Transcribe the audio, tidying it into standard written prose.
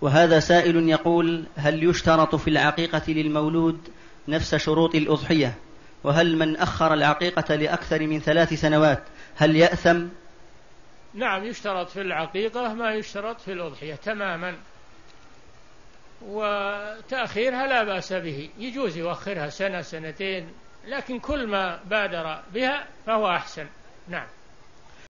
وهذا سائل يقول: هل يشترط في العقيقة للمولود نفس شروط الأضحية؟ وهل من أخر العقيقة لأكثر من 3 سنوات هل يأثم؟ نعم، يشترط في العقيقة ما يشترط في الأضحية تماما، وتأخيرها لا بأس به، يجوز يؤخرها 1 أو 2 سنين، لكن كل ما بادر بها فهو أحسن. نعم.